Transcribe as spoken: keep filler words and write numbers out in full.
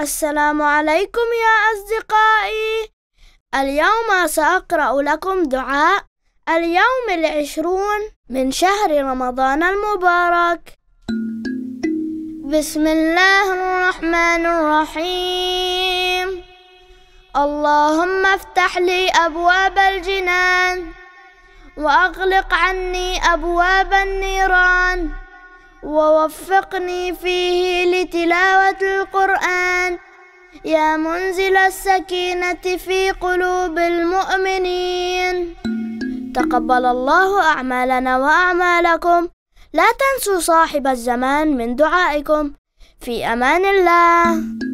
السلام عليكم يا أصدقائي. اليوم سأقرأ لكم دعاء اليوم العشرون من شهر رمضان المبارك. بسم الله الرحمن الرحيم. اللهم افتح لي أبواب الجنان وأغلق عني أبواب النيران، ووفقني فيه لتلاوة القرآن يا منزل السكينة في قلوب المؤمنين. تقبل الله أعمالنا وأعمالكم. لا تنسوا صاحب الزمان من دعائكم. في أمان الله.